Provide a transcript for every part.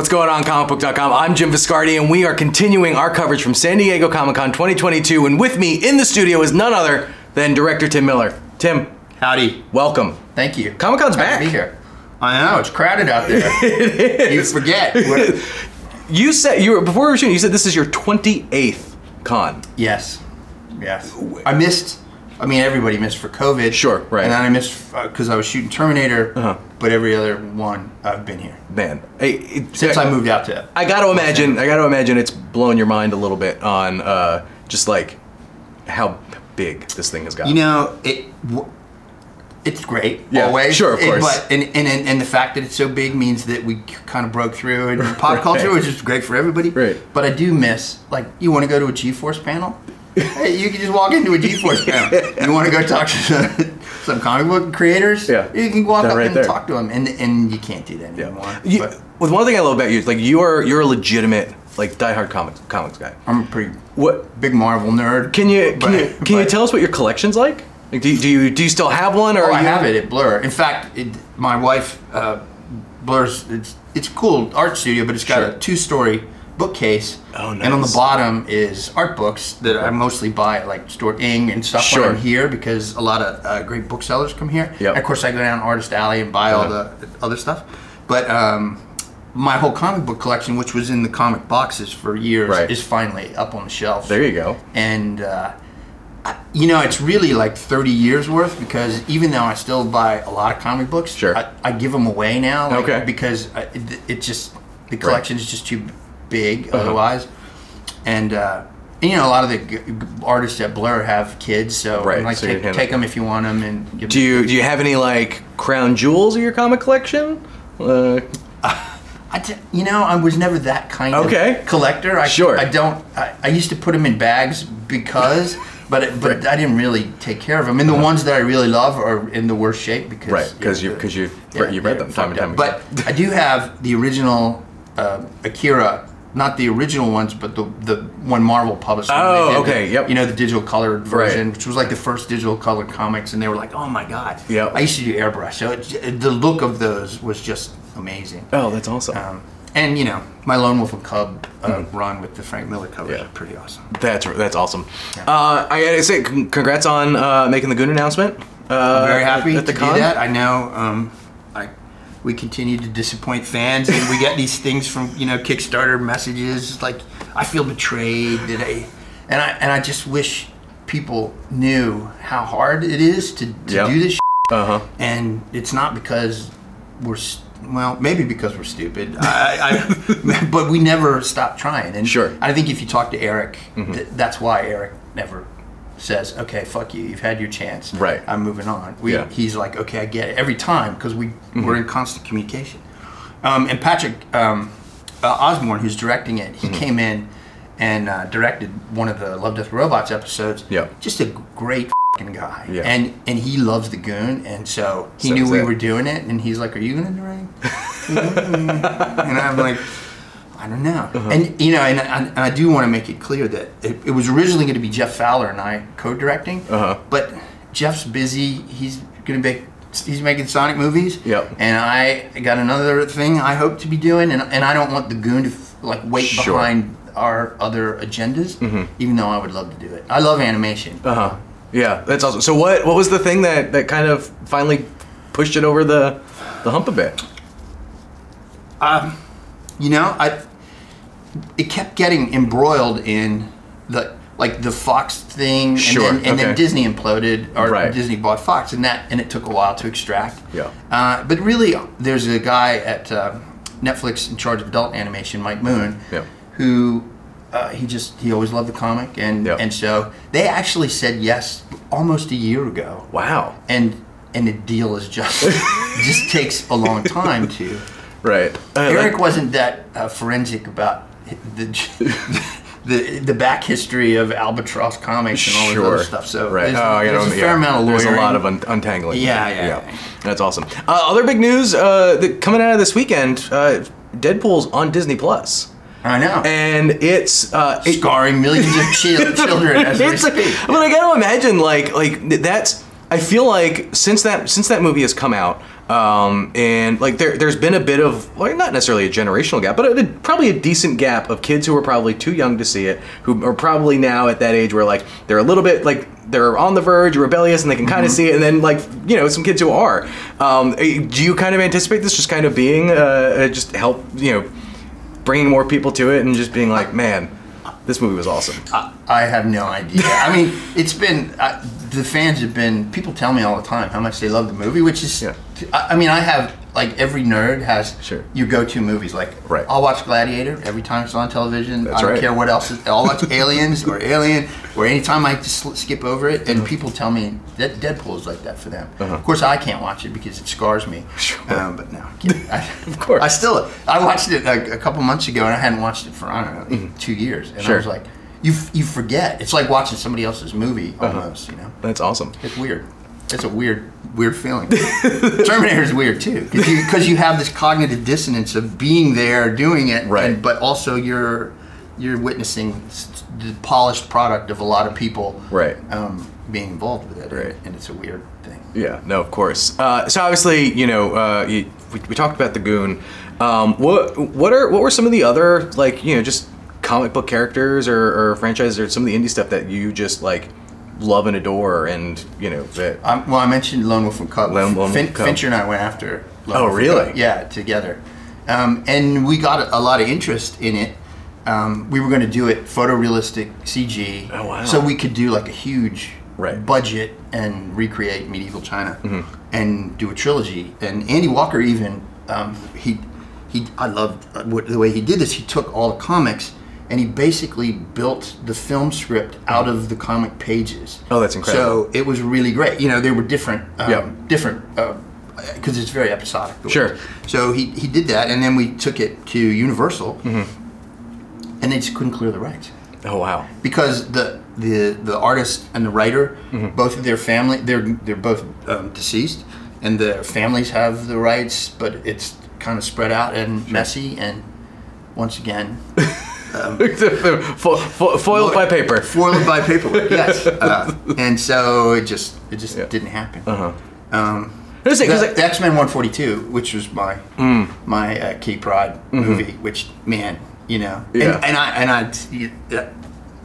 What's going on, comicbook.com? I'm Jim Viscardi, and we are continuing our coverage from San Diego Comic-Con 2022, and with me in the studio is none other than director Tim Miller. Tim. Howdy. Welcome. Thank you. Comic-Con's back. Glad to be here. I know, it's crowded out there. It is. You forget. You said, before we were shooting, you said this is your 28th con. Yes. Yes. I missed, I mean, everybody missed for COVID. Sure, right. And then I missed, because I was shooting Terminator, but every other one I've been here. Man. Since I moved out to... I got to imagine it's blown your mind a little bit on just like how big this thing has gotten. You know, it's great, yeah, always. Sure, of course. But the fact that it's so big means that we kind of broke through in pop culture, which is great for everybody. Right. But I do miss, like, you want to go to a G-Force panel? Hey, you can just walk into a G-Force panel. You want to go talk to some comic book creators? Yeah. You can walk up and talk to them, and you can't do that anymore. Yeah. Well, one thing I love about you is, like, you're a legitimate, like, diehard comics guy. I'm a pretty big Marvel nerd. Can you tell us what your collection's like? Like, do you still have one? Or I have it at Blur. In fact, my wife Blur's. It's a cool art studio, but it's got a two-story bookcase. Oh, nice. And on the bottom is art books that I mostly buy at, like, Stuart Ng and stuff when I'm here, because a lot of great booksellers come here. Yep. And of course, I go down Artist Alley and buy all the other stuff. But my whole comic book collection, which was in the comic boxes for years, is finally up on the shelf. There you go. And you know, it's really like 30 years worth, because even though I still buy a lot of comic books, I give them away now, like, because the collection is just too big otherwise. And you know, a lot of the artists at Blur have kids, so, like, so take them if you want them. And give do you have any, like, crown jewels of your comic collection? You know, I was never that kind of collector. I used to put them in bags because. But I didn't really take care of them. And the ones that I really love are in the worst shape, because you read them time and time again. But I do have the original Akira, not the original ones, but the one Marvel published. Oh, okay, yep. You know, the digital colored version, which was like the first digital colored comics, and they were like, oh my god. Yep. I used to do airbrush, so the look of those was just amazing. Oh, that's awesome. And, you know, my Lone Wolf and Cub run with the Frank Miller cover is pretty awesome. That's awesome. Yeah. I gotta say, congrats on making the Goon announcement. I'm very happy to do that. I know we continue to disappoint fans, and we get these things from, you know, Kickstarter messages. Like, I feel betrayed today, and I just wish people knew how hard it is to do this. And it's not because we're. Well, maybe because we're stupid, but we never stop trying. And I think if you talk to Eric, that's why Eric never says, "Okay, fuck you, you've had your chance. Right, I'm moving on." He's like, "Okay, I get it," every time, because we're in constant communication. And Patrick Osborne, who's directing it, he came in and directed one of the Love, Death, Robots episodes. Yeah, just a great guy, and he loves the Goon, and so he knew we were doing it, and he's like, "Are you gonna direct?" And I'm like, "I don't know." And you know, and I do want to make it clear that it was originally going to be Jeff Fowler and I co-directing, but Jeff's busy. He's making Sonic movies, and I got another thing I hope to be doing, and I don't want the Goon to like wait behind our other agendas, even though I would love to do it. I love animation. Yeah, that's awesome. So what was the thing that kind of finally pushed it over the hump a bit? You know, it kept getting embroiled in the Fox thing, and then Disney imploded, or Disney bought Fox, and it took a while to extract. Yeah. But really, there's a guy at Netflix in charge of adult animation, Mike Moon, who. He always loved the comic, and so they actually said yes almost a year ago. Wow! And the deal is just takes a long time to. Right. Eric wasn't that forensic about the back history of Albatross Comics and all this other stuff. So there's a fair amount of lawyering. There's a lot of untangling. Yeah. That's awesome. Other big news coming out of this weekend: Deadpool's on Disney Plus. I know, and it's scarring millions of children as we speak. But I gotta imagine, like that's I feel like since that movie has come out, and like there's been a bit of, like, not necessarily a generational gap, but probably a decent gap of kids who were probably too young to see it, who are probably now at that age where, like, they're a little bit, like, they're on the verge, rebellious, and they can kind of see it, and then, like, you know, some kids who are. Do you kind of anticipate this just kind of being, just help, you know, bringing more people to it and just being like, man, this movie was awesome? I have no idea. I mean, it's been... the fans have been... People tell me all the time how much they love the movie, which is... Yeah. I mean, I have... Like, every nerd has your go-to movies. Like, I'll watch Gladiator every time it's on television. That's I don't care what else. I'll watch Aliens or Alien, or anytime I just skip over it. And people tell me that Deadpool is like that for them. Of course, I can't watch it because it scars me. But no, of course. I watched it a couple months ago, and I hadn't watched it for, I don't know, 2 years. And I was like... You forget. It's like watching somebody else's movie almost, you know? That's awesome. It's weird. It's a weird feeling. Terminator's weird too, because you have this cognitive dissonance of being there, doing it, and, but also you're witnessing the polished product of a lot of people being involved with it, and it's a weird thing. Yeah, no, of course. So obviously, you know, we talked about the Goon. What were some of the other, like, you know, just comic book characters or franchises or some of the indie stuff that you just, like, love and adore, and, you know, that... well, I mentioned Lone Wolf and Cub. Fincher and I went after Lone Wolf. Oh, really? Yeah, together. And we got a lot of interest in it. We were going to do it photorealistic CG. Oh, wow. So we could do, like, a huge budget and recreate medieval China and do a trilogy. And Andy Walker even, I loved the way he did this. He took all the comics... And he basically built the film script out of the comic pages. Oh, that's incredible. So it was really great. You know, they were different, because it's very episodic. So he did that, and then we took it to Universal, and they just couldn't clear the rights. Oh, wow. Because the artist and the writer, both of their family, they're both deceased, and their families have the rights, but it's kind of spread out and messy, and once again... foiled by paper. Foiled by paperwork. Yes, and so it just didn't happen. The X-Men 142, which was my my key pride movie, which, man, you know, and I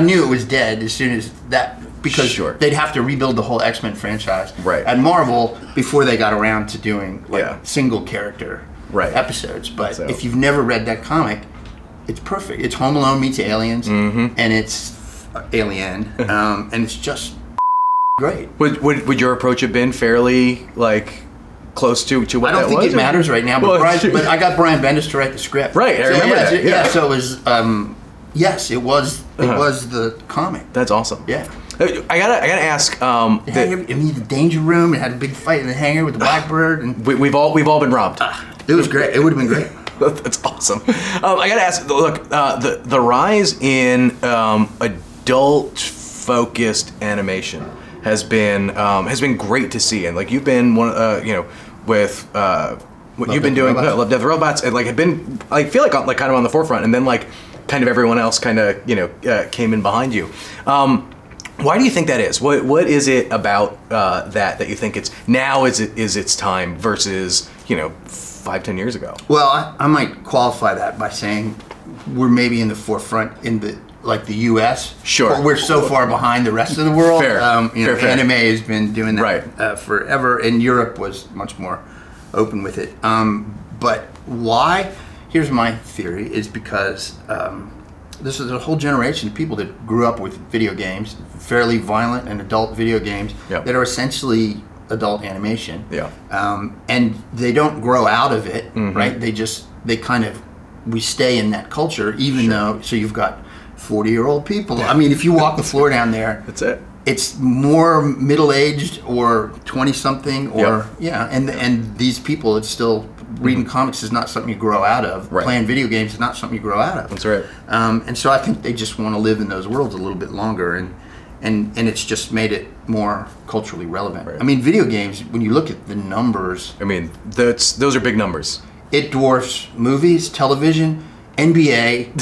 knew it was dead as soon as that, because they'd have to rebuild the whole X-Men franchise at Marvel before they got around to doing, like, single character episodes. But if you've never read that comic, it's perfect. It's Home Alone meets Aliens, and it's Alien, and it's just great. Would your approach have been fairly, like, close to what that was? I don't think it matters right now, but, well, but I got Brian Bendis to write the script. Right, I remember that. Yeah, so it was, yes, it was the comic. That's awesome. Yeah. I gotta ask. The Danger Room. It had a big fight in the hangar with the Blackbird, and we've all been robbed. It was great. It would have been great. That's awesome. I gotta ask. Look, the rise in adult-focused animation has been great to see, and, like, you've been one, you know, with what you've been doing, Love, Death, Robots, and, like, have been, I feel like, on, like, kind of on the forefront, and then, like, kind of everyone else kind of, you know, came in behind you. Why do you think that is? What is it about that you think it's now is its time versus, you know, 5-10 years ago? Well, I might qualify that by saying we're maybe in the forefront in the, like, the U.S. But we're so far behind the rest of the world. Fair. Anime has been doing that forever, and Europe was much more open with it. But why? Here's my theory: is because this is a whole generation of people that grew up with video games, fairly violent and adult video games that are essentially adult animation, and they don't grow out of it, right? They kind of, we stay in that culture, even though. So you've got 40-year-old people. I mean, if you walk the floor down there, that's it. It's more middle-aged or 20-something, or and these people, it's still reading comics is not something you grow out of. Playing video games is not something you grow out of. That's right. And so I think they just want to live in those worlds a little bit longer, and it's just made it more culturally relevant. I mean, video games, when you look at the numbers, I mean, those are big numbers. It dwarfs movies, television, NBA,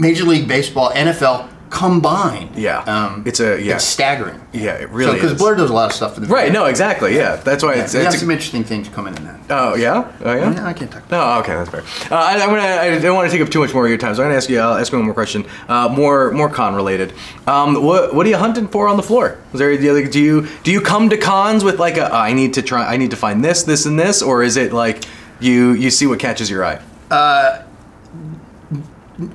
Major League Baseball, NFL, combined. Yeah. It's staggering. Yeah, it really is. Because Blur does a lot of stuff for the right, no, exactly, yeah. That's why it's... There's some interesting things coming in that. Oh, yeah? Oh, yeah? No, I can't talk about that. Oh, okay, that's fair. I don't want to take up too much more of your time, so I'm going to ask you, I'll ask you one more question, more con-related. What are you hunting for on the floor? Is there, do you come to cons with like a, I need to find this, this, and this, or is it like you see what catches your eye?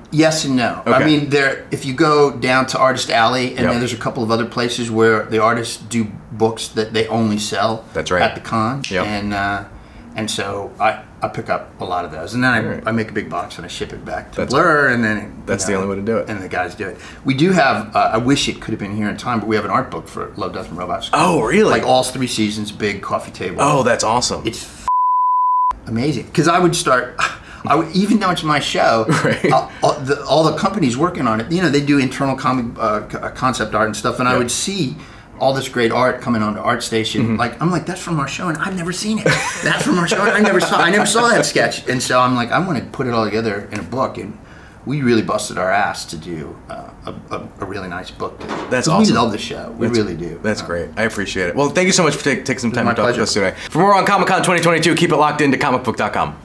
Yes and no. Okay. I mean, if you go down to Artist Alley, and then there's a couple of other places where the artists do books that they only sell at the con. Yep. And so I pick up a lot of those. And then I make a big box and I ship it back to Blur. And then that's the only way to do it. And the guys do it. We do have, I wish it could have been here in time, but we have an art book for Love, Death, and Robots. Oh, really? Like all 3 seasons, big coffee table. Oh, that's awesome. It's amazing. Because I would start... even though it's my show, all the companies working on it, they do internal comic concept art and stuff, and I would see all this great art coming onto ArtStation. Mm-hmm. Like, I'm like, that's from our show, and I've never seen it. That's from our show, and I never saw that sketch. And so I'm like, I want to put it all together in a book, and we really busted our ass to do a really nice book. That's awesome. We love the show. We really do. That's great. I appreciate it. Well, thank you so much for taking some time to talk to us today. For more on Comic-Con 2022, keep it locked into comicbook.com.